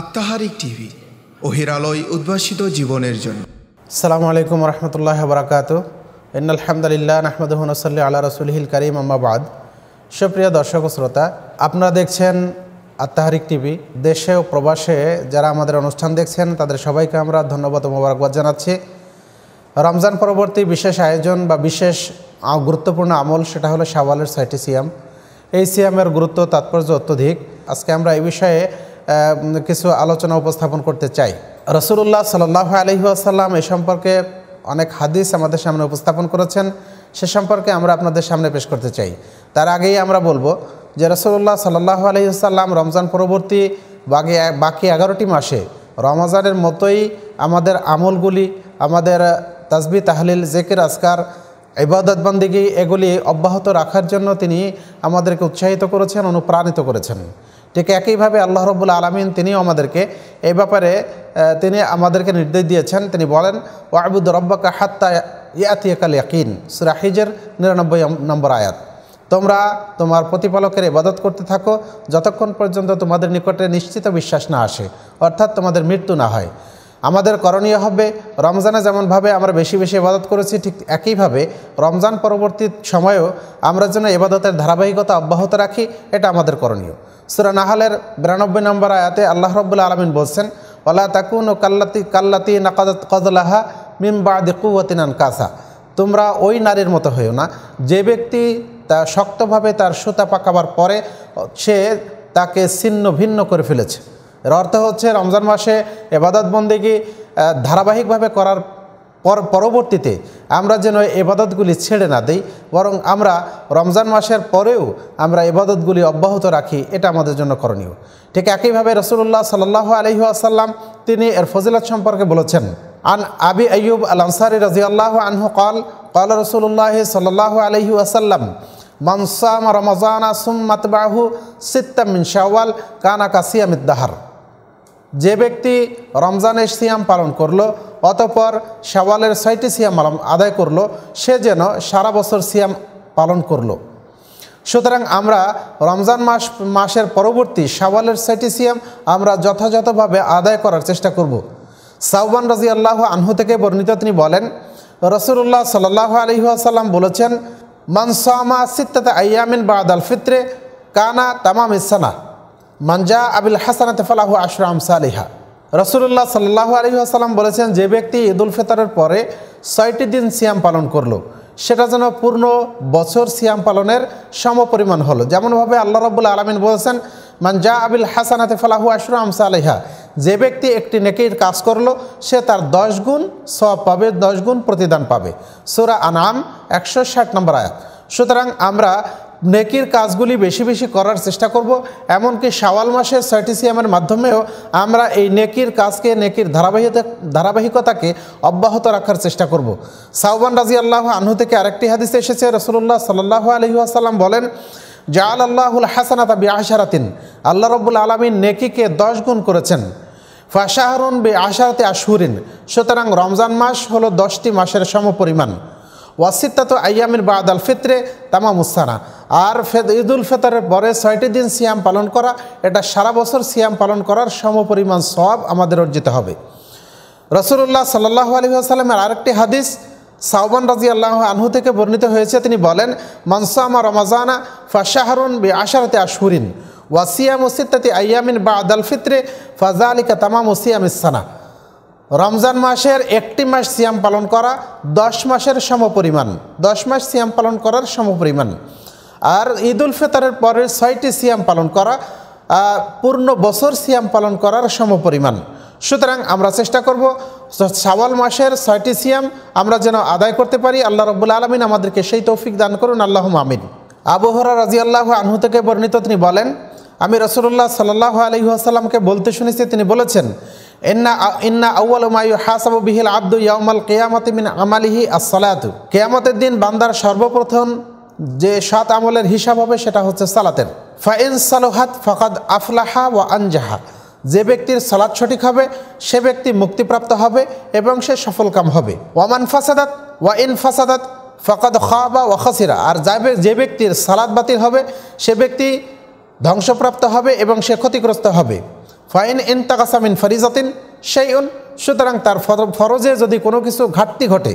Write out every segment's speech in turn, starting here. আত্মাহারিক TV ওহির আলোয় উদ্ভাসিত জীবনের জন্য। আসসালামু আলাইকুম ওয়া রাহমাতুল্লাহি ওয়া বারাকাতুহু। ইন্নাল হামদুলিল্লাহ নাহমাদুহু ওয়া নুসাল্লি আলা রাসূলিহিল কারীম, আম্মা বাদ। সুপ্রিয় দর্শক ও শ্রোতা, আপনারা দেখছেন আত্মাহারিক টিভি। দেশে ও প্রবাসে যারা আমাদের অনুষ্ঠান দেখছেন তাদের সবাইকে আমরা ধন্যবাদ ও মোবারকবাদ জানাচ্ছি। রমজান পরবর্তী বিশেষ আয়োজন বা বিশেষ গুরুত্বপূর্ণ আমল সেটা হলো শাওয়ালের ৬টি সিয়াম। এই সিয়ামের গুরুত্ব তাৎপর্য অত্যধিক। আজকে আমরা এই বিষয়ে কিছু আলোচনা উপস্থাপন করতে চাই। রাসূলুল্লাহ সাল্লাল্লাহু আলাইহি ওয়াসাল্লাম এ সম্পর্কে অনেক হাদিস আমাদের সামনে উপস্থাপন করেছেন, সে সম্পর্কে আমরা আপনাদের সামনে পেশ করতে চাই। তার আগেই আমরা বলবো যে রাসূলুল্লাহ সাল্লাল্লাহু আলাইহি ওয়াসাল্লাম রমজান পরবর্তী বাকি ১১টি মাসে রমজানের মতোই আমাদের আমলগুলি, আমাদের তাসবিহ, তাহলিল, জিকির, আজকার, ইবাদত, বান্দিগি এগুলি অব্যাহত রাখার জন্য তিনি আমাদেরকে উৎসাহিত করেছেন, অনুপ্রাণিত করেছেন। ঠিক একইভাবে আল্লাহ রাব্বুল আলামিন তিনিও আমাদেরকে এই ব্যাপারে নির্দেশ দিয়েছেন। তিনি বলেন, ওয়া'বুদ রাব্বাকা হাত্তা ইয়াতিয়াকাল ইয়াকিন, সূরা হিজর ৯৯ নম্বর আয়াত। তোমরা তোমার প্রতিপালকের ইবাদত করতে থাকো যতক্ষণ পর্যন্ত তোমাদের নিকটে নিশ্চিত বিশ্বাস না আসে, অর্থাৎ তোমাদের মৃত্যু না হয়। আমাদের করণীয় হবে, রমজানে যেমনভাবে আমরা বেশি বেশি ইবাদত করেছি ঠিক একইভাবে রমজান পরবর্তী সময়েও আমরা যেন ইবাদতের ধারাবাহিকতা অব্যাহত রাখি, এটা আমাদের করণীয়। সূরা নাহলের ৯২ নম্বর আয়াতে আল্লাহ রাব্বুল আলামিন বলছেন, ওয়ালা তাকুনু কাল্লাতি নাকাদাত কযলাহা মিন বাদি কুওয়াতিন আনকাসা, তোমরা ওই নারীর মতো হইও না যে ব্যক্তি তা শক্তভাবে তার সুতা পাকাবার পরে সে তাকে ছিন্ন ভিন্ন করে ফেলেছে। এর অর্থ হচ্ছে রমজান মাসে ইবাদত বন্দেগি ধারাবাহিকভাবে করার পরবর্তীতে আমরা যেন ইবাদতগুলি ছেড়ে না দিই, বরং আমরা রমজান মাসের পরেও আমরা ইবাদতগুলি অব্যাহত রাখি, এটা আমাদের জন্য করণীয়। ঠিক একইভাবে রাসূলুল্লাহ সাল্লাল্লাহু আলাইহি ওয়াসাল্লাম তিনি এর ফজিলত সম্পর্কে বলেছেন। আন আবি আইয়ুব আল আনসারি রাদিয়াল্লাহু আনহু قال قال رسول الله صلى الله عليه وسلم মান সাম রমাজান সুম্মা তাবাহু সিত্তাম মিন শাওয়াল কানা কাসিয়ামিদ দাহর, যে ব্যক্তি রমজানের সিয়াম পালন করলো অতঃপর শাওয়ালের ৬টি সিয়াম আদায় করলো সে যেন সারা বছর সিয়াম পালন করলো। সুতরাং আমরা রমজান মাসের পরবর্তী শাওয়ালের ৬টি সিয়াম আমরা যথাযথভাবে আদায় করার চেষ্টা করব। সাওবান রাদিয়াল্লাহু আনহু থেকে বর্ণিত, তিনি বলেন রাসূলুল্লাহ সাল্লাল্লাহু আলাইহি ওয়াসাল্লাম বলেছেন, মানসামা সিত্তাতা আইয়ামিন বাদাল ফিত্রে কানা তামাম ইসানা মানজা আবিল হাসানাতে ফালাহু আশরা আমসালিহা। রাসূলুল্লাহ সাল্লাল্লাহু আলাইহি ওয়াসাল্লাম বলেছেন, যে ব্যক্তি ঈদ উল ফিতরের পরে ৬টি দিন সিয়াম পালন করলো সেটা যেন পূর্ণ বছর সিয়াম পালনের সমপরিমাণ হলো। যেমনভাবে আল্লাহ রাব্বুল আলামিন বলেছেন, মানজা আবিল হাসানাতে ফালাহু আশরা আমসালিহা, যে ব্যক্তি একটি নেকির কাজ করলো সে তার ১০ গুণ সওয়াব পাবে, ১০ গুণ প্রতিদান পাবে। সূরা আনাম ১৬০ নম্বর আয়াত। সুতরাং আমরা নেকির কাজগুলি বেশি বেশি করার চেষ্টা করব। এমনকি শাওয়াল মাসের ৬টি সিয়ামের মাধ্যমেও আমরা এই নেকির কাজকে, নেকির ধারাবাহিকতাকে অব্যাহত রাখার চেষ্টা করব। সাওবান রাদিয়াল্লাহু আনহু থেকে আরেকটি হাদিসে এসেছে, রাসূলুল্লাহ সাল্লাল্লাহু আলাইহি ওয়াসাল্লাম বলেন, জাআল আল্লাহুল হাসানাতা বিআশারাতিন, আল্লাহ রাব্বুল আলামিন নেকিকে ১০ গুণ করেছেন। ফাশাহরুন বিআশারাতি আশহুরিন, সুতরাং রমজান মাস হলো ১০টি মাসের সমপরিমাণ। ওয়াসিত্তাতু আইয়ামিন বাদাল ফিত্রে তামামুসসানা, আর ঈদুল ফিতরের পরে ৬টি দিন সিয়াম পালন করা এটা সারা বছর সিয়াম পালন করার সমপরিমাণ সওয়াব আমাদের অর্জিত হবে। রাসূলুল্লাহ সাল্লাল্লাহু আলাইহি ওয়াসাল্লামের আরেকটি হাদিস সাওবান রাদিয়াল্লাহু আনহু থেকে বর্ণিত হয়েছে, তিনি বলেন, মান সামা রমাজানা ফাশাহরুন বিআশারাতি আশহুরিন ওয়া সিয়ামু সিত্তাতি আইয়ামিন বাদাল ফিত্রে ফাযালিকা তামামু সিয়ামিসসানা, রমজান মাসের একটি মাস সিয়াম পালন করা 10 মাসের সমপরিমাণ, 10 মাস সিয়াম পালন করার সমপরিমাণ। আর ঈদুল ফিতরের পরের ৬টি সিয়াম পালন করা পূর্ণ বছর সিয়াম পালন করার সমপরিমাণ। সুতরাং আমরা চেষ্টা করব শাওয়াল মাসের ৬টি সিয়াম আমরা যেন আদায় করতে পারি। আল্লাহ রাব্বুল আলামিন আমাদেরকে সেই তৌফিক দান করুন, আল্লাহুম্মা আমিন। আবু হুরায়রা রাদিয়াল্লাহু আনহু থেকে বর্ণিত, তিনি বলেন, আমি রাসূলুল্লাহ সাল্লাল্লাহু আলাইহি ওয়াসাল্লামকে বলতে শুনেছি, তিনি বলেছেন, ইন্না আউয়ালু মা ইউহাসাবু বিহিল আবদু ইয়াউমাল কিয়ামাতি মিন আমালিহি আস-সালাতু, কিয়ামতের দিন বান্দার সর্বপ্রথম যে 7 আমলের হিসাব হবে সেটা হচ্ছে সালাতের। ফা ইন সালাহাত ফাকাদ আফলাহা ওয়া আনজাহা, যে ব্যক্তির সালাত সঠিক হবে সে ব্যক্তি মুক্তিপ্রাপ্ত হবে এবং সে সফলকাম হবে। ওয়া মান ফাসাদাত ওয়া ইন ফাসাদাত ফাকাদ খাবা ওয়া খাসিরা, আর যে ব্যক্তির সালাত বাতিল হবে সে ব্যক্তি ধ্বংসপ্রাপ্ত হবে এবং সে ক্ষতিগ্রস্ত হবে। ফাইন ইনতাকাসা মিন ফরিজাতিন শাইউন, সুতরাং তার ফরজে যদি কোনো কিছু ঘাটতি ঘটে,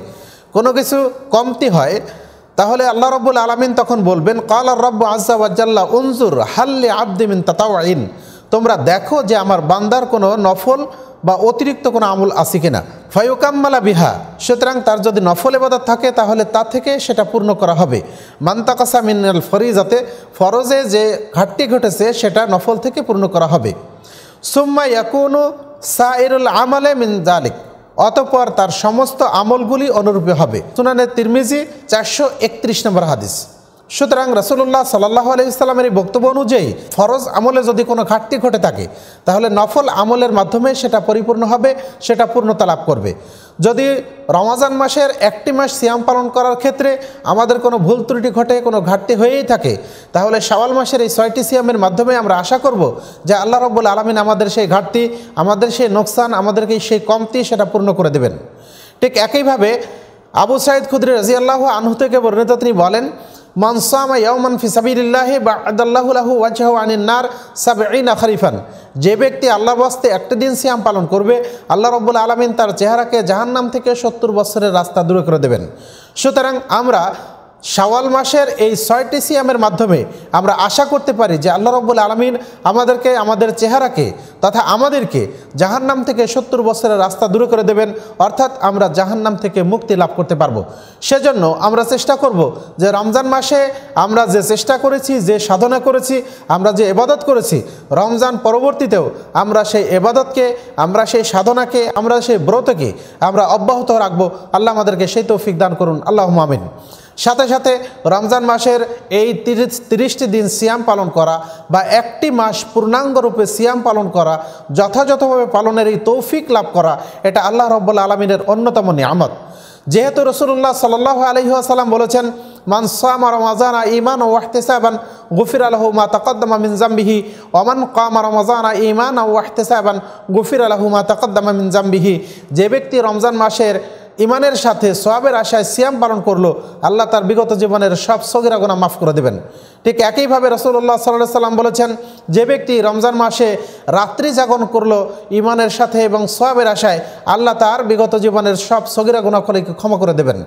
কোনো কিছু কমতি হয়, তাহলে আল্লাহ রব্বুল আলামিন তখন বলবেন ক্বালা রব্বু আযযা ওয়া জাল্লা উনজুর হাল লি আবদি মিন তাতাউইন, তোমরা দেখো যে আমার বান্দার কোনো নফল বা অতিরিক্ত কোনো আমল আছে কিনা। ফায়ুকাম্মালা বিহা, সুতরাং তার যদি নফল ইবাদত থাকে তাহলে তা থেকে সেটা পূর্ণ করা হবে। মান্তাকাসা মিনাল ফরিজাতে, ফরজে যে ঘাটতি ঘটেছে সেটা নফল থেকে পূর্ণ করা হবে। সুম্মা ইয়াকুনু সাইরুল আমালে মিন যালিক, অতঃপর তার সমস্ত আমলগুলি অনুরূপে হবে। সুনানে তিরমিজি 431 নম্বর হাদিস। সুতরাং রাসূলুল্লাহ সাল্লাল্লাহু আলাইহি ওয়াসাল্লামের এই বক্তব্য অনুযায়ী ফরজ আমলে যদি কোনো ঘাটতি ঘটে থাকে তাহলে নফল আমলের মাধ্যমে সেটা পরিপূর্ণ হবে, সেটা পূর্ণতা লাভ করবে। যদি রমজান মাসের একটি মাস সিয়াম পালন করার ক্ষেত্রে আমাদের কোনো ভুল ত্রুটি ঘটে, কোনো ঘাটতি হয়েই থাকে, তাহলে শাওয়াল মাসের এই 6টি সিয়ামের মাধ্যমে আমরা আশা করব যে আল্লাহ রাব্বুল আলামিন আমাদের সেই ঘাটতি, আমাদের সেই নোকসান, আমাদেরকে সেই কমতি সেটা পূর্ণ করে দেবেন। ঠিক একইভাবে আবু সাঈদ খুদরি রাদিয়াল্লাহু আনহু থেকে বর্ণিত, তিনি বলেন মান সামা ইয়াওমান ফি সাবিলিল্লাহি বা'দাল্লাহু লাহু ওয়াজহু আনিন নার 70 খরিফান, যে ব্যক্তি আল্লাহর রাস্তে একটা দিন সিয়াম পালন করবে আল্লাহ রাব্বুল আলামিন তার চেহারাকে জাহান্নাম থেকে 70 বছরের রাস্তা দূরে করে দেবেন। সুতরাং আমরা শাওয়াল মাসের এই 6টি সিয়ামের মাধ্যমে আমরা আশা করতে পারি যে আল্লাহ রাব্বুল আলামিন আমাদেরকে, আমাদের চেহারাকে তথা আমাদেরকে জাহান্নাম থেকে 70 বছরের রাস্তা দূর করে দেবেন, অর্থাৎ আমরা জাহান্নাম থেকে মুক্তি লাভ করতে পারব। সেজন্য আমরা চেষ্টা করব যে রমজান মাসে আমরা যে চেষ্টা করেছি, যে সাধনা করেছি, আমরা যে ইবাদত করেছি, রমজান পরবর্তীতেও আমরা সেই ইবাদতকে, আমরা সেই সাধনাকে, আমরা সেই ব্রতকে আমরা অব্যাহত রাখব। আল্লাহ আমাদেরকে সেই তৌফিক দান করুন, আল্লাহুম্মা আমিন। সাথে সাথে রমজান মাসের এই 30টি দিন সিয়াম পালন করা বা একটি মাস পূর্ণাঙ্গরূপে সিয়াম পালন করা, যথাযথভাবে পালনের এই তৌফিক লাভ করা, এটা আল্লাহ রাব্বুল আলামিনের অন্যতম নিয়ামত। যেহেতু রাসূলুল্লাহ সাল্লাল্লাহু আলাইহি ওয়াসাল্লাম বলেছেন মান সামা রমাজানা ঈমানাও ওয়াহতিসাবান গুফিরা লাহু মা তাকাদ্দামা মিন যামবিহি ওয়া মান কামা রমাজানা ঈমানাও ওয়াহতিসাবান গুফিরা লাহু মা তাকাদ্দামা মিন যামবিহি, যে ব্যক্তি রমজান মাসের ইমানের সাথে সওয়াবের আশায় সিয়াম পালন করলো আল্লাহ তার বিগত জীবনের সব সগীরা গুনাহ মাফ করে দেবেন। ঠিক একইভাবে রাসূলুল্লাহ সাল্লাল্লাহু আলাইহি সাল্লাম বলেছেন যে ব্যক্তি রমজান মাসে রাত্রি জাগরণ করলো ইমানের সাথে এবং সওয়াবের আশায় আল্লাহ তার বিগত জীবনের সব সগীরা গুনাহ ক্ষমা করে দেবেন।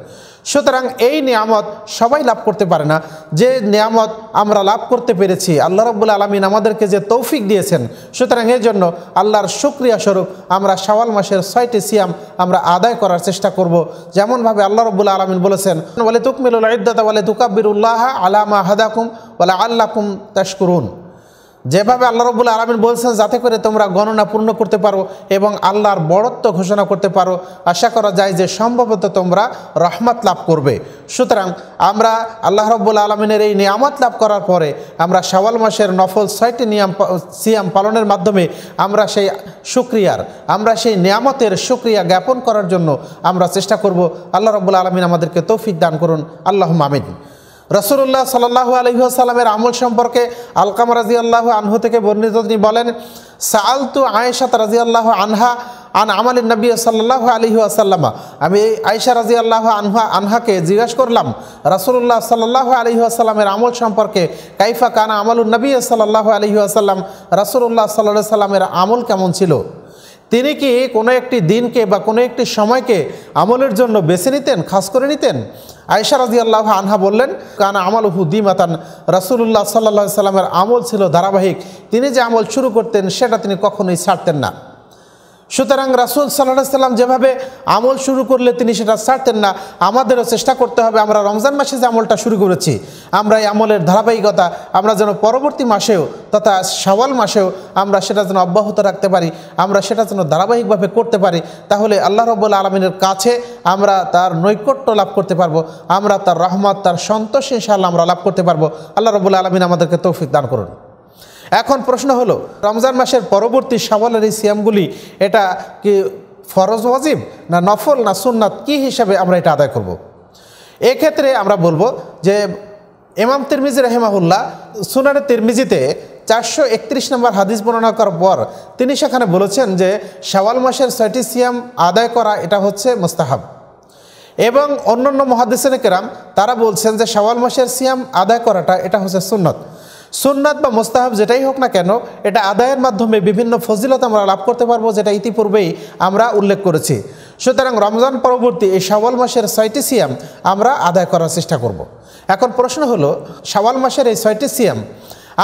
সুতরাং এই নিয়ামত সবাই লাভ করতে পারে না। যে নিয়ামত আমরা লাভ করতে পেরেছি, আল্লাহ রাব্বুল আলামিন আমাদেরকে যে তৌফিক দিয়েছেন, সুতরাং এর জন্য আল্লাহর শুকরিয়া স্বরূপ আমরা শাওয়াল মাসের 6টি সিয়াম আমরা আদায় করার চেষ্টা করব, যেমনভাবে আল্লাহ রাব্বুল আলামিন বলেছেন ওয়ালা তুকমিলুল ইদ্দাতা ওয়ালা তুকাব্বিরুল্লাহ আলা মা হাদাকুম ওয়ালা আল্লাকুম তাশকুরুন, যেভাবে আল্লাহ রাব্বুল আলামিন বলছেন যাতে করে তোমরা গণনা পূর্ণ করতে পারো এবং আল্লাহর বড়ত্ব ঘোষণা করতে পারো। আশা করা যায় যে সম্ভবত তোমরা রহমত লাভ করবে। সুতরাং আমরা আল্লাহ রাব্বুল আলামিনের এই নিয়ামত লাভ করার পরে আমরা শাওয়াল মাসের নফল 6টি সিয়াম পালনের মাধ্যমে আমরা সেই শুকরিয়ার, আমরা সেই নিয়ামতের শুকরিয়া জ্ঞাপন করার জন্য আমরা চেষ্টা করব। আল্লাহ রাব্বুল আলামিন আমাদেরকে তৌফিক দান করুন, আল্লাহুম্মা আমিন। রাসূলুল্লাহ সাল্লাল্লাহু আলাইহি ওয়াসাল্লামের আমল সম্পর্কে আলকামা রাদিয়াল্লাহু আনহু থেকে বর্ণিত, তিনি বলেন সাআলতু আয়েশা রাদিয়াল্লাহু আনহা আন আমালিন নবী সাল্লাল্লাহু আলাইহি ওয়াসাল্লাম, আমি আয়েশা রাদিয়াল্লাহু আনহাকে জিজ্ঞাসা করলাম রাসূলুল্লাহ সাল্লাল্লাহু আলাইহি ওয়াসাল্লামের আমল সম্পর্কে, কাইফা কানা আমালুন নবী সাল্লাল্লাহু আলাইহি ওয়াসাল্লাম, রাসূলুল্লাহ সাল্লাল্লাহু আলাইহি ওয়াসাল্লামের আমল কেমন ছিল, তিনি কি কোনো একটি দিনকে বা কোনো একটি সময়কে আমলের জন্য বেছে নিতেন, খাস করে নিতেন। আয়েশা রাদিয়াল্লাহু আনহা বললেন কানা আমালুহু দিমাতান, রাসূলুল্লাহ সাল্লাল্লাহু আলাইহি সাল্লামের আমল ছিল ধারাবাহিক, তিনি যে আমল শুরু করতেন সেটা তিনি কখনোই ছাড়তেন না। সুতরাং রাসূল সাল্লাল্লাহু আলাইহি সাল্লাম যেভাবে আমল শুরু করলে তিনি সেটা ছাড়তেন না, আমাদেরও চেষ্টা করতে হবে আমরা রমজান মাসে যে আমলটা শুরু করেছি আমরা এই আমলের ধারাবাহিকতা আমরা যেন পরবর্তী মাসেও তথা শাওয়াল মাসেও আমরা সেটা যেন অব্যাহত রাখতে পারি, আমরা সেটা যেন ধারাবাহিকভাবে করতে পারি, তাহলে আল্লাহ রাব্বুল আলামিনের কাছে আমরা তার নৈকট্য লাভ করতে পারবো, আমরা তার রহমত, তার সন্তোষ ইনশাআল্লাহ আমরা লাভ করতে পারবো। আল্লাহ রাব্বুল আলামিন আমাদেরকে তৌফিক দান করুন। এখন প্রশ্ন হলো রমজান মাসের পরবর্তী শাওয়ালের এই সিয়ামগুলি এটা কি ফরজ, ওয়াজিব না নফল না সুন্নাত, কি হিসাবে আমরা এটা আদায় করব? এক্ষেত্রে আমরা বলবো যে ইমাম তিরমিজি রাহিমাহুল্লাহ সুনানে তিরমিজিতে 431 নম্বর হাদিস বর্ণনা করার পর তিনি সেখানে বলেছেন যে শাওয়াল মাসের 6টি সিয়াম আদায় করা এটা হচ্ছে মুস্তাহাব, এবং অন্যান্য মুহাদ্দিসিনে কেরাম তারা বলছেন যে শাওয়াল মাসের সিয়াম আদায় করাটা এটা হচ্ছে সুন্নত। सुन्नत बा मुस्ताहब जेटाई होक ना केन एटा आदायेर माध्यमे विभिन्न फजिलत आमरा लाभ करते पारबो जेटा इतिपूर्वेई आमरा उल्लेख करेछि। सुतरां रमजान परवर्ती ए शावाल मासेर ৬টি সিয়াম आमरा आदाय करार चेष्टा करब। एखन प्रश्न हलो शावाल मासेर ए ৬টি সিয়াम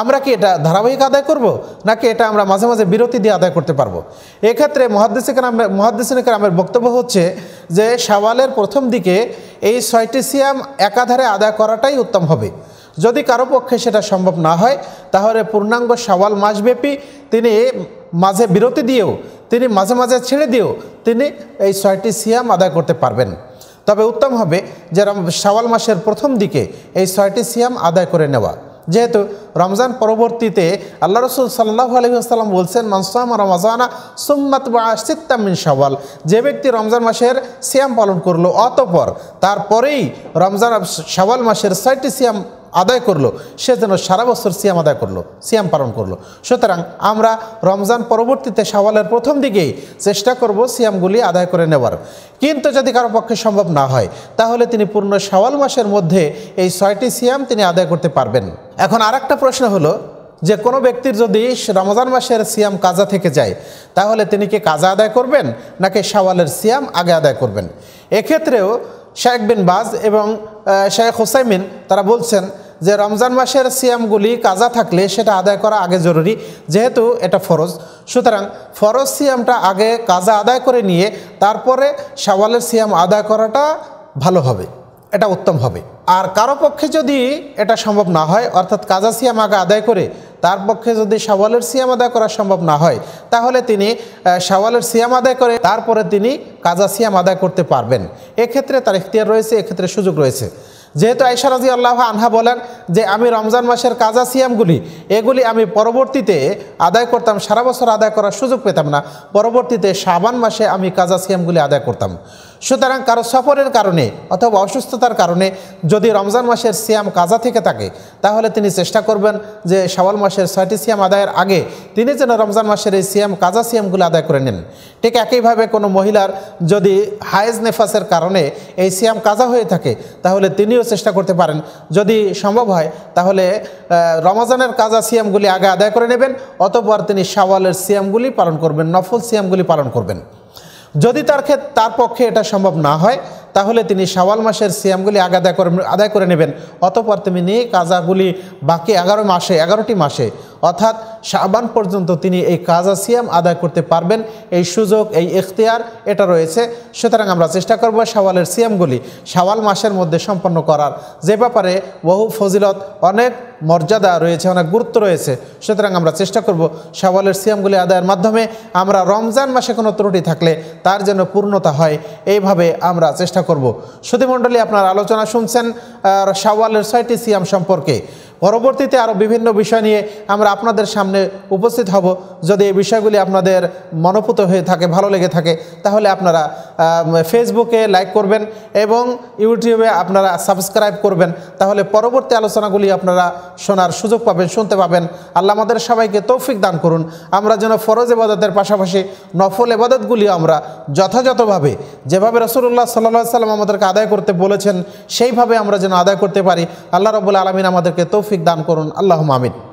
আমরা কি এটা ধারাবাহিক আদায় করব নাকি এটা আমরা মাঝে মাঝে বিরতি দিয়ে আদায় করতে পারবো? এই ক্ষেত্রে মুহাদ্দিসিনের বক্তব্য হচ্ছে যে শাওয়ালের প্রথম দিকে এই ৬টি সিয়াম একাধারে আদায় করাটাই উত্তম হবে। যদি কারো পক্ষে সেটা সম্ভব না হয় তাহলে পূর্ণাঙ্গ শাওয়াল মাসব্যাপী তিনি মাঝে বিরতি দিয়েও তিনি মাঝে মাঝে ছেড়ে দিয়েও তিনি এই ৬টি সিয়াম আদায় করতে পারবেন। তবে উত্তম হবে যে শাওয়াল মাসের প্রথম দিকে এই ৬টি সিয়াম আদায় করে নেওয়া। जेहेतु रमजान परवर्तीते अल्लाह रसूल सल्लल्लाहु अलैहि वसल्लम बोलছেন মান সামা রমাজানা সুম্মা তাবা সিত্তা মিন শাওয়াল, যে ব্যক্তি রমজান মাসের সিয়াম পালন করলো অতঃপর তারপরেই রমজান শাওয়াল মাসের ৬টি সিয়াম আদায় করলো সে যেন সারা বছর সিয়াম আদায় করলো, সিয়াম পালন করলো। সুতরাং আমরা রমজান পরবর্তীতে শাওয়ালের প্রথম দিকেই চেষ্টা করব সিয়ামগুলি আদায় করে নেওয়ার। কিন্তু যদি কারো পক্ষে সম্ভব না হয় তাহলে তিনি পূর্ণ শাওয়াল মাসের মধ্যে এই ৬টি সিয়াম তিনি আদায় করতে পারবেন। এখন আরেকটা প্রশ্ন হলো যে কোনো ব্যক্তির যদি রমজান মাসের সিয়াম কাজা থেকে যায় তাহলে তিনি কি কাজা আদায় করবেন নাকি শাওয়ালের সিয়াম আগে আদায় করবেন? এক্ষেত্রেও শাইখ বিন বাজ এবং শাইখ হুসাইমিন তারা বলছেন যে রমজান মাসের সিয়ামগুলি কাজা থাকলে সেটা আদায় করা আগে জরুরি, যেহেতু এটা ফরজ। সুতরাং ফরজ সিয়ামটা আগে কাজা আদায় করে নিয়ে তারপরে শাওয়ালের সিয়াম আদায় করাটা ভালো হবে, এটা উত্তম হবে। আর কারো পক্ষে যদি এটা সম্ভব না হয় অর্থাৎ কাজা সিয়াম আগে আদায় করে তার পক্ষে যদি শাওয়ালের সিয়াম আদায় করা সম্ভব না হয় তাহলে তিনি শাওয়ালের সিয়াম আদায় করে তারপরে তিনি কাজা সিয়াম আদায় করতে পারবেন। এক্ষেত্রে তার ইখতিয়ার রয়েছে, এক্ষেত্রে সুযোগ রয়েছে। যেহেতু আয়েশা রাদিয়াল্লাহু আনহা বলেন যে আমি রমজান মাসের কাজা সিয়ামগুলি এগুলি আমি পরবর্তীতে আদায় করতাম, সারা বছর আদায় করার সুযোগ পেতাম না, পরবর্তীতে শাবান মাসে আমি কাজা সিয়ামগুলি আদায় করতাম। সুতরাং কারো সফরের কারণে অথবা অসুস্থতার কারণে যদি রমজান মাসের সিয়াম কাজা থেকে থাকে তাহলে তিনি চেষ্টা করবেন যে শাওয়াল মাসের ৬টি সিয়াম আদায়ের আগে তিনি যেন রমজান মাসের এই সিয়াম কাজা সিয়ামগুলো আদায় করে নেন। ঠিক একইভাবে কোনো মহিলার যদি হায়েজ নেফাসের কারণে এই সিয়াম কাজা হয়ে থাকে তাহলে তিনিও চেষ্টা করতে পারেন, যদি সম্ভব হয় তাহলে রমজানের কাজা সিয়ামগুলি আগে আদায় করে নেবেন, অতঃপর তিনি শাওয়ালের সিয়ামগুলি পালন করবেন, নফল সিয়ামগুলি পালন করবেন। যদি তার পক্ষে এটা সম্ভব না হয় তাহলে তিনি শাওয়াল মাসের সিয়ামগুলি আগে আদায় করে নেবেন, অতঃপর তিনি কাজাগুলি বাকি ১১টি মাসে অর্থাৎ শাবান পর্যন্ত তিনি এই কাজা সিয়াম আদায় করতে পারবেন। এই সুযোগ, এই ইখতিয়ার এটা রয়েছে। সুতরাং আমরা চেষ্টা করব শাওয়ালের সিয়ামগুলি শাওয়াল মাসের মধ্যে সম্পন্ন করার, যে ব্যাপারে বহু ফজিলত, অনেক মর্যাদা রয়েছে, অনেক গুরুত্ব রয়েছে। সুতরাং আমরা চেষ্টা করব শাওয়ালের সিয়ামগুলি আদায়ের মাধ্যমে আমরা রমজান মাসে কোনো ত্রুটি থাকলে তার যেন পূর্ণতা হয়, এইভাবে আমরা চেষ্টা করব। সুধীমণ্ডলী, আপনার আলোচনা শুনছেন শাওয়ালের ৬টি সিয়াম সম্পর্কে। পরবর্তীতে আরও বিভিন্ন বিষয় নিয়ে আমরা আপনাদের সামনে উপস্থিত হব। যদি এই বিষয়গুলি আপনাদের মনোপুত হয়ে থাকে, ভালো লেগে থাকে, তাহলে আপনারা ফেসবুকে লাইক করবেন এবং ইউটিউবে আপনারা সাবস্ক্রাইব করবেন, তাহলে পরবর্তী আলোচনাগুলি আপনারা শোনার সুযোগ পাবেন, শুনতে পাবেন। আল্লাহ আমাদের সবাইকে তৌফিক দান করুন, আমরা যেন ফরজ ইবাদতের পাশাপাশি নফল ইবাদতগুলি আমরা যথাযথভাবে, যেভাবে রাসূলুল্লাহ সাল্লাল্লাহু আলাইহি ওয়াসাল্লাম আমাদেরকে আদায় করতে বলেছেন সেইভাবে আমরা যেন আদায় করতে পারি। আল্লাহ রাব্বুল আলামিন আমাদেরকে তৌফিক দান করুন। আল্লাহুম্মা আমিন।